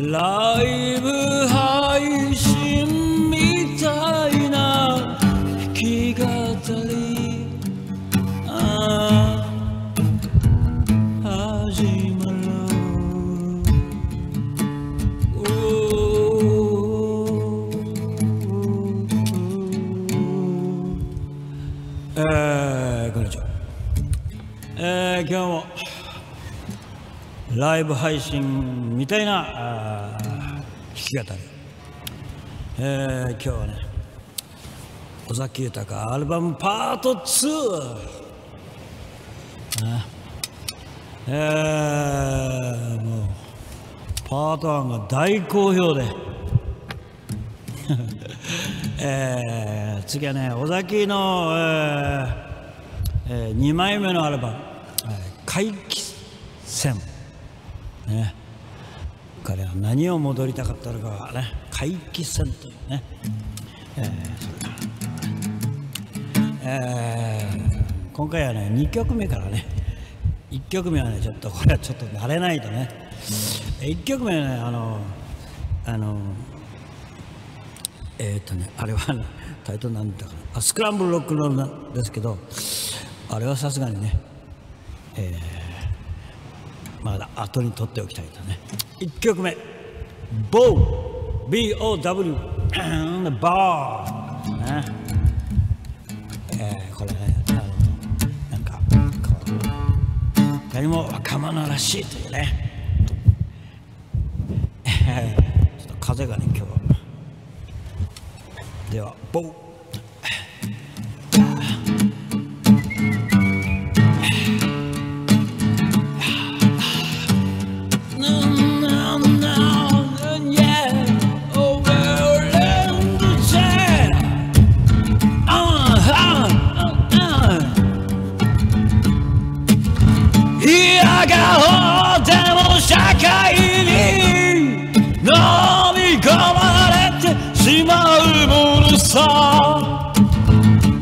ライブ配信みたいな弾き語り始まる こんにちは、今日もライブ配信みたいな 弾き語り、今日はね尾崎豊アルバムパート2、もうパート1が大好評で次はね尾崎の、2枚目のアルバム「回帰戦」ね 彼は何を戻りたかったのかはね回帰戦というね、今回はね2曲目からね1曲目はねちょっとこれはちょっと慣れないとね1曲目はねあれは、ね、タイトルなんだからスクランブルロックロールなんですけどあれはさすがにね、まだ後に取っておきたいとね 1曲目「BOW! BOW! バー」ねこれねなんかこう何も若者らしいというねちょっと風がね今日はでは「BOW!」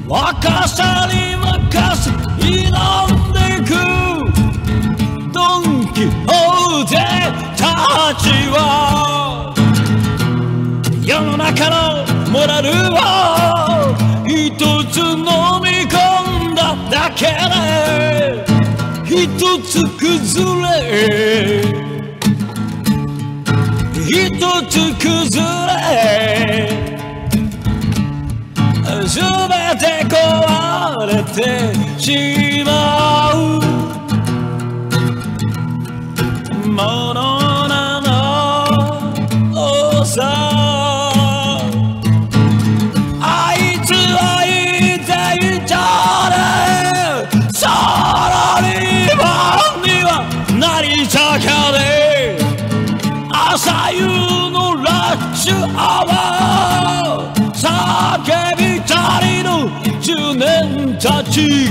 若さに任せ挑んでいくドン・キホーテたちは世の中のモラルを一つ飲み込んだだけで一つ崩れ一つ崩れ 全て壊れてしまうものなのさあいつは言っていたねさらに晩には成田かで朝夕のラッシュアワー 叫び足りぬ10年たち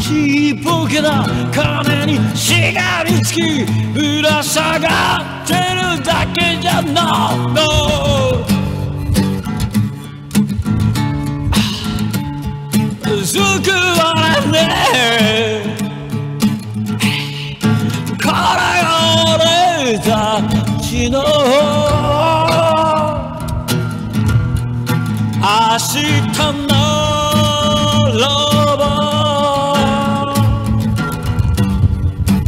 ちっぽけな金にしがみつきぶら下がってるだけじゃないの救われねえこれ俺たちの 明日のロボ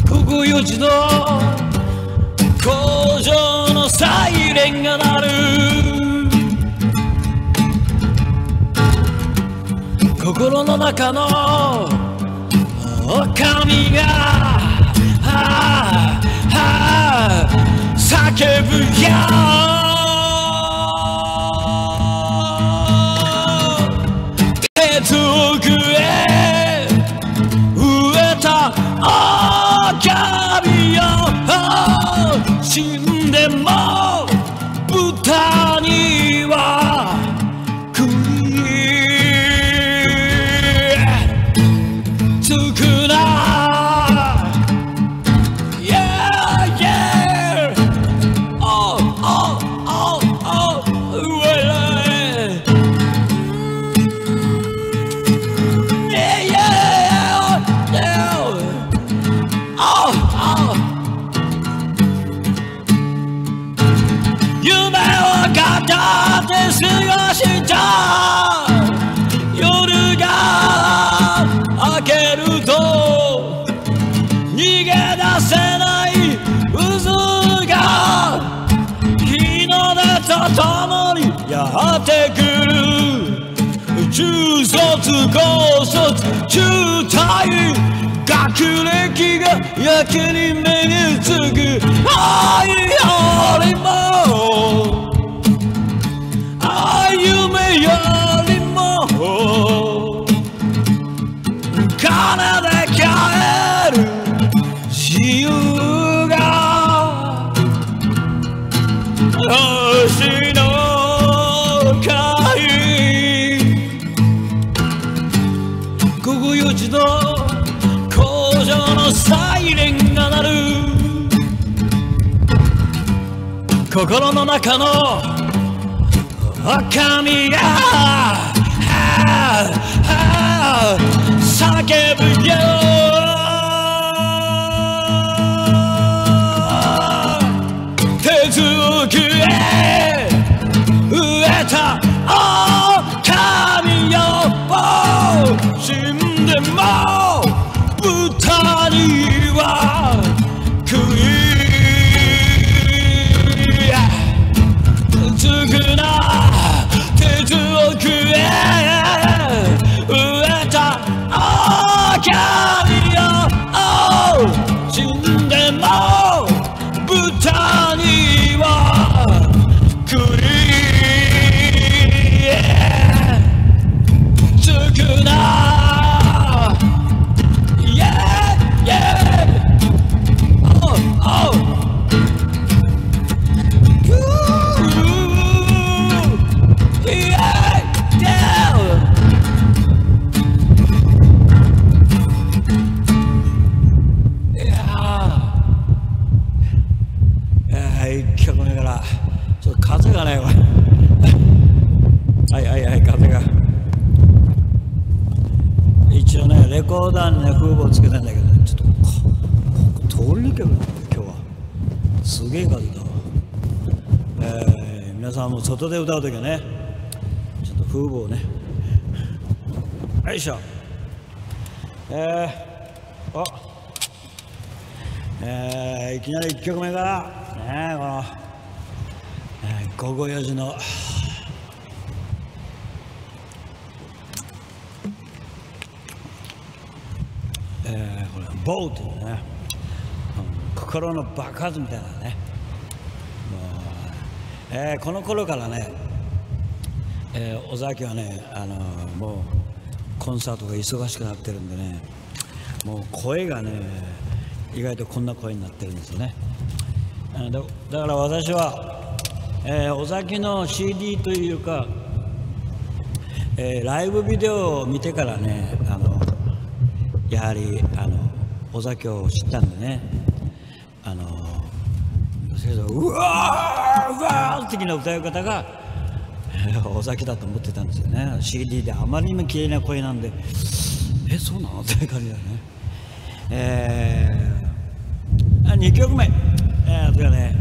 午後4時の工場のサイレンが鳴る心の中の狼が叫ぶや 死んでも豚には食いつくな Yeah yeah Oh oh どう逃げ出せない渦が日の出とともにやってくる中卒高卒中退学歴がやけに目につく愛よりも歩めよりも金で買える自由が星の貝午後4時の工場のサイレンが鳴る心の中の赤みが叫ぶよ手づくへ植えた狼よ死んでも豚には食いつくな外で歌うときはね、ちょっと風貌をね、よいしょ、いきなり1曲目から、この午後4時のこれBOW!というね、心の爆発みたいなね。この頃からね、尾崎はね、もうコンサートが忙しくなってるんでね、もう声がね意外とこんな声になってるんですよね。だから私は、尾崎の CD というか、ライブビデオを見てからね、やはり尾崎を知ったんでね、うわーうわー的な歌い方が尾崎だと思ってたんですよね。 CD であまりにも綺麗な声なんで、そうなのって感じだね。2曲目、それはね、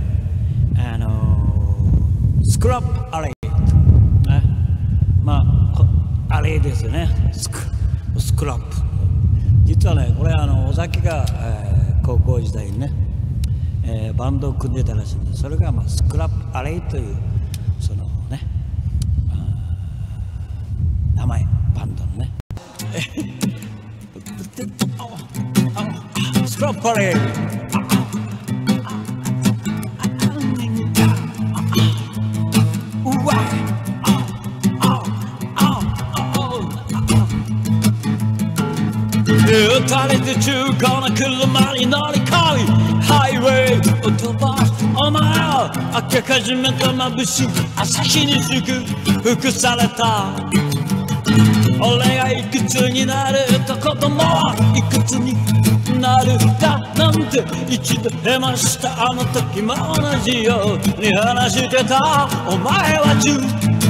スクラップアレイ、アレイですよね。スクラップ実はね、これ尾崎が、高校時代にねバンドを組んでたらしいんで、それがスクラップアレイというそのね名前バンドのねスクラップアレイ二人で中古の車に乗り込みハイウェイを飛ばすお前を明け始めた眩しい朝日に祝福された俺がいくつになると子供はいくつになるだなんて一度出ましたあの時も同じように話してたお前は中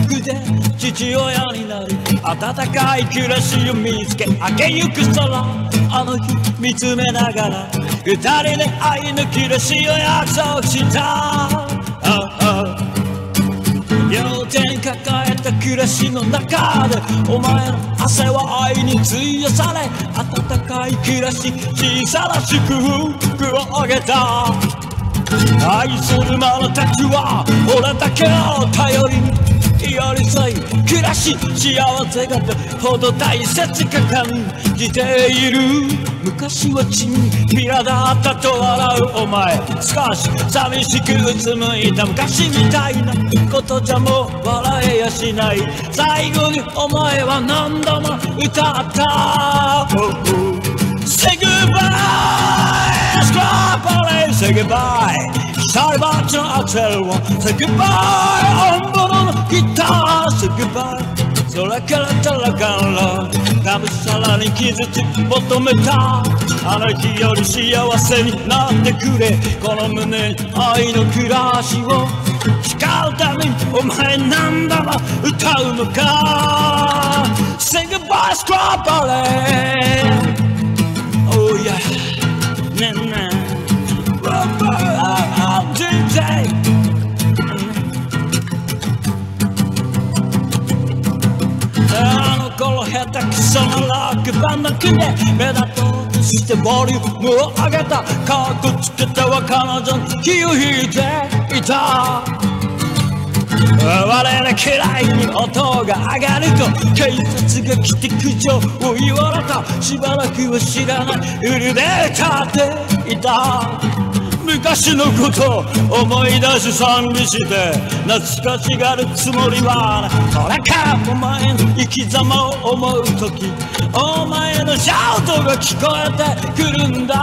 学で父親になり暖かい暮らしを見つけ明けゆく空あの日見つめながら二人で愛の暮らしを約束した両手に抱えた暮らしの中でお前の汗は愛に費やされ温かい暮らし小さな祝福をあげた愛する者たちは俺だけを頼りに寄り添い暮らし幸せがどれほど大切か感じている昔はチンピラだったと笑うお前少し寂しくうつむいた昔みたいなことじゃもう笑えやしない最後にお前は何度も歌った「Say goodbye!」「Say goodbye!」Sorry about your hotel one Say goodbye 本物のギター Say goodbye それから誰からがむしゃらに傷つき求めたあの日より幸せになってくれこの胸に愛の暮らしを誓うためにお前なんだか歌うのか Say goodbye Strawberry Oh yeah ねえねえToday. I was a rock band with a head-on volumeを上げたカッコつけては彼女の気を引いていた我ら嫌いに音が上がると警察が来て苦情を言われたしばらくは知らない腕立てていた昔のこと思い出し賛美して懐かしがるつもりはそれかお前の生き様を思うときお前のシャウトが聞こえてくるんだ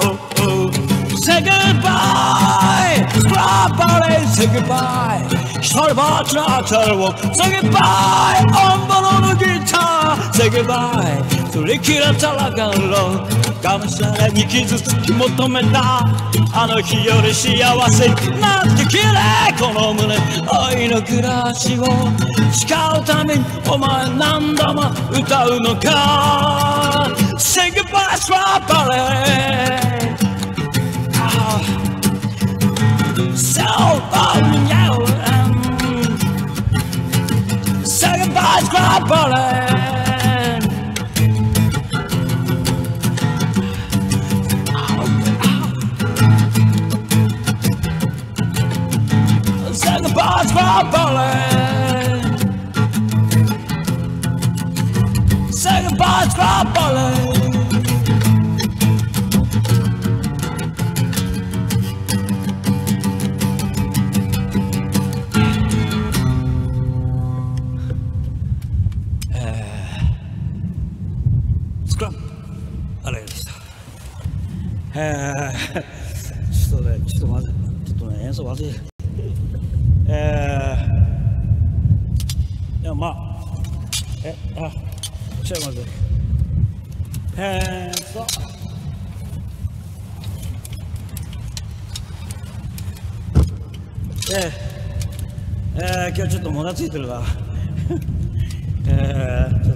Oh oh Say goodbye Strawberry Say goodbye 一人ぼっちのアテルを Say goodbye 本物のギター Say goodbye それきらたらがろうがむしゃらに傷つき求めたあの日より幸せになってきれこの胸愛の暮らしを誓うためにお前何度も歌うのか Say goodbye strawberry So fun yeah Say goodbye strawberry Goodbye, strawberry. Say goodbye, strawberry. Scrum. Hello. Just wait. でもまあちょっと待って今日ちょっともたついてるわちょっ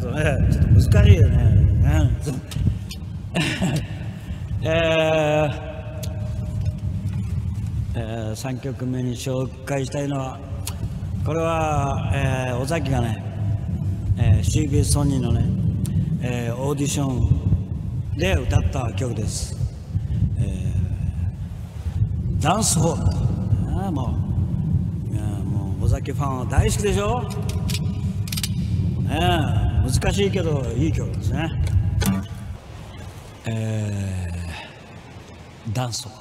と難しいよね3曲目に紹介したいのはこれは、尾崎がね、CBS ソニーのね、オーディションで歌った曲です、ダンスホールもう尾崎ファンは大好きでしょ、難しいけどいい曲ですね、ダンスホール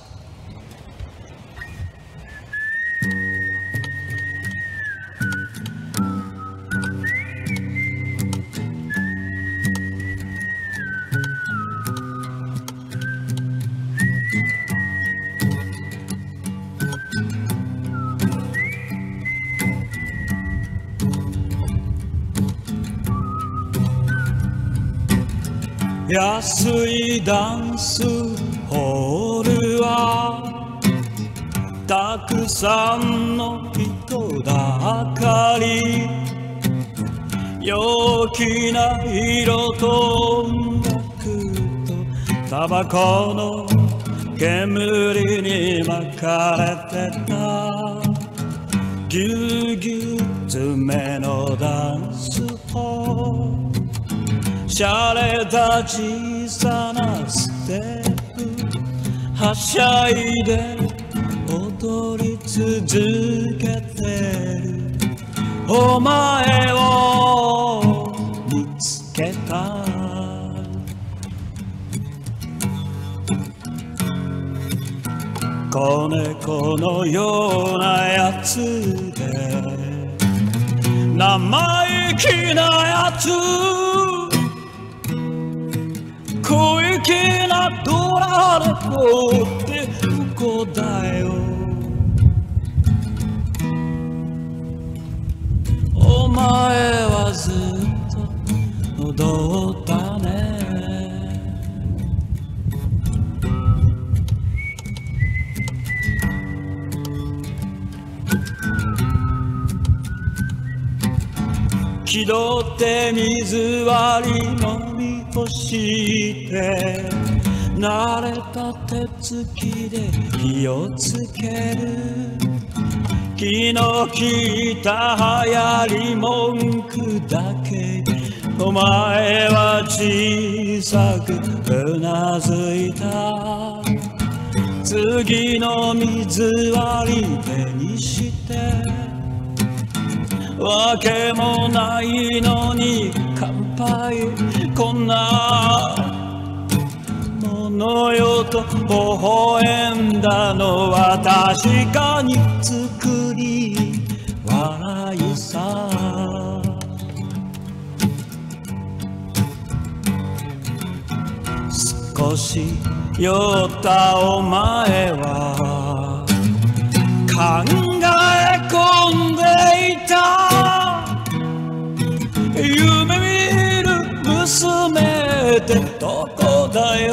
安いダンスホールはたくさんの人だかり陽気な色と音楽とタバコの煙に巻かれてたぎゅうぎゅう爪のダンスと洒落た小さなステップはしゃいで踊り続けてるお前を見つけた子猫のようなやつで生意気なやつ小粋なドラレポってここだよお前はずっと踊ったね気取って水割り飲み干して慣れた手つきで火をつける気の利いた流行り文句だけお前は小さくうなずいた次の水割り手にしてわけもないのに乾杯こんなものよと微笑んだのは確かに作り笑いさ少し酔ったお前は考え込んでいた夢見る娘ってどこだよ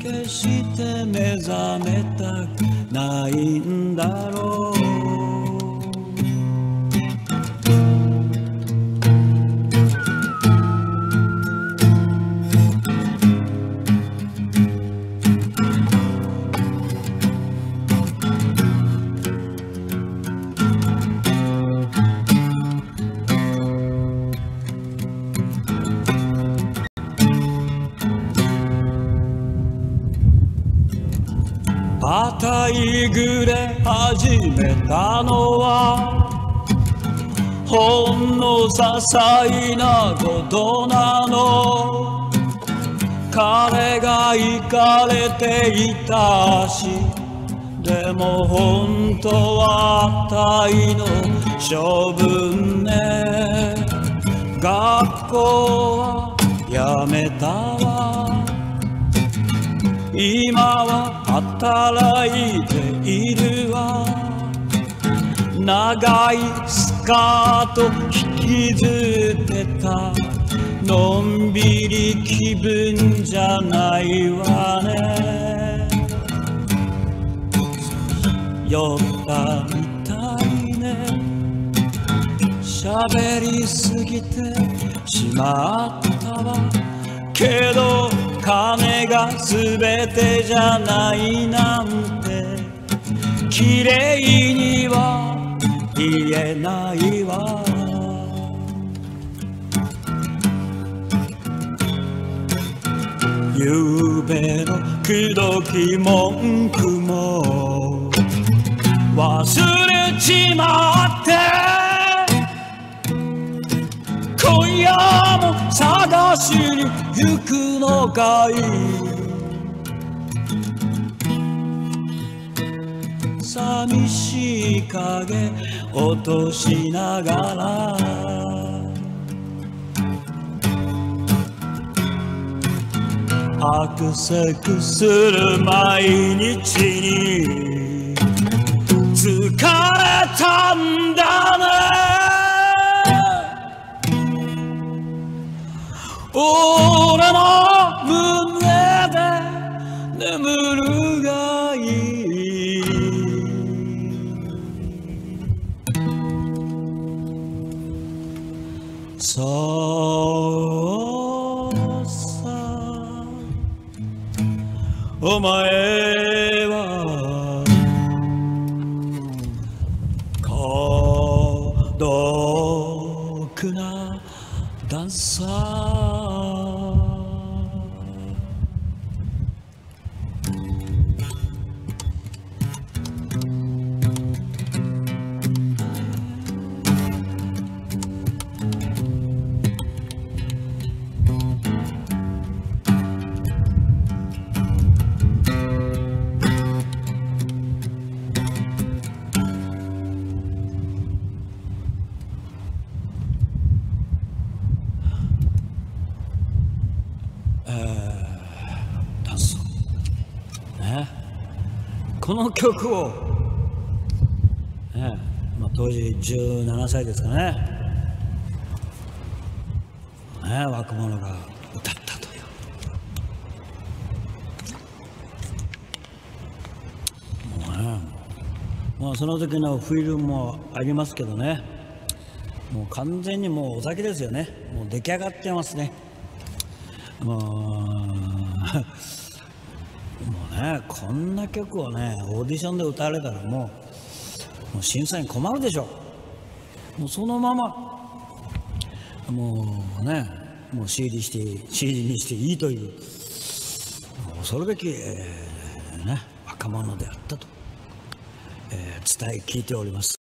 決して目覚めたくないんだろうまたいぐれ始めたのはほんの些細なことなの彼がイカれていたしでも本当はタイの性分ね学校はやめたわ今は働いているわ長いスカート引きずってたのんびり気分じゃないわね酔ったみたいね喋りすぎてしまったわけど金が全てじゃないなんて綺麗には言えないわゆうべのくどき文句も忘れちまって今夜も探しに行くのかい寂しい影落としながらあくせくする毎日に疲れたんだね俺の胸で眠るがいいそうさお前はこの曲を、ね、まあ、当時17歳ですかね、ね、若者が歌ったという、ね、まあ、その時のフィルムもありますけどね、もう完全にもうお酒ですよね。もう出来上がってますね。もうね、こんな曲をねオーディションで歌われたらもう審査員困るでしょ。もうそのままもうねもう CD にしていいという恐るべき、ね、若者であったと、伝え聞いております。